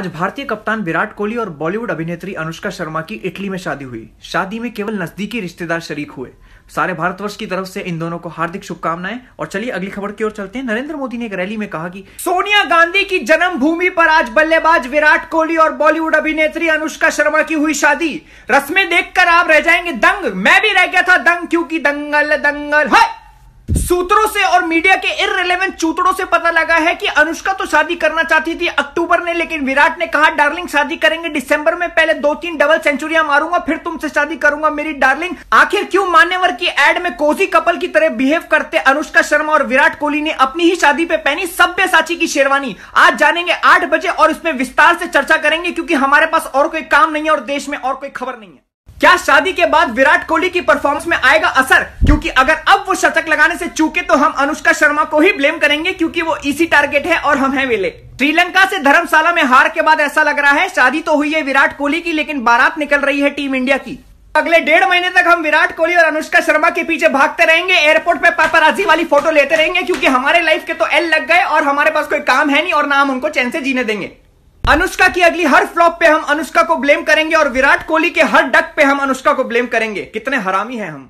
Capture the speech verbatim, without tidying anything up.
आज भारतीय कप्तान विराट कोहली और बॉलीवुड अभिनेत्री अनुष्का शर्मा की इटली में शादी हुई। शादी में केवल नजदीकी रिश्तेदार शरीक हुए। सारे भारतवर्ष की तरफ से इन दोनों को हार्दिक शुभकामनाएं। और चलिए अगली खबर की ओर चलते हैं। नरेंद्र मोदी ने एक रैली में कहा कि सोनिया गांधी की जन्मभूमि पर आज बल्लेबाज विराट कोहली और बॉलीवुड अभिनेत्री अनुष्का शर्मा की हुई शादी। रस्में देखकर आप रह जाएंगे दंग। मैं भी रह गया था दंग, क्योंकि दंगल दंगल है। सूत्रों से और मीडिया के इररिलेवेंट चूतड़ों से पता लगा है कि अनुष्का तो शादी करना चाहती थी अक्टूबर में, लेकिन विराट ने कहा डार्लिंग शादी करेंगे दिसंबर में, पहले दो तीन डबल सेंचुरियां मारूंगा फिर तुमसे शादी करूंगा मेरी डार्लिंग। आखिर क्यों मान्यवर की एड में कोजी कपल की तरह बिहेव करते अनुष्का शर्मा और विराट कोहली ने अपनी ही शादी पे पहनी सब्यसाची की शेरवानी। आज जानेंगे आठ बजे और इसमें विस्तार से चर्चा करेंगे, क्योंकि हमारे पास और कोई काम नहीं है और देश में और कोई खबर नहीं है। क्या शादी के बाद विराट कोहली की परफॉर्मेंस में आएगा असर? क्योंकि अगर अब वो शतक लगाने से चूके तो हम अनुष्का शर्मा को ही ब्लेम करेंगे, क्योंकि वो इसी टारगेट है और हम हैं वेले। श्रीलंका से धर्मशाला में हार के बाद ऐसा लग रहा है शादी तो हुई है विराट कोहली की, लेकिन बारात निकल रही है टीम इंडिया की। अगले डेढ़ महीने तक हम विराट कोहली और अनुष्का शर्मा के पीछे भागते रहेंगे, एयरपोर्ट पे पापराजी वाली फोटो लेते रहेंगे, क्योंकि हमारे लाइफ के तो एल लग गए और हमारे पास कोई काम है नहीं और ना हम उनको चैन से जीने देंगे। अनुष्का की अगली हर फ्लॉप पे हम अनुष्का को ब्लेम करेंगे और विराट कोहली के हर डक पे हम अनुष्का को ब्लेम करेंगे। कितने हरामी हैं हम।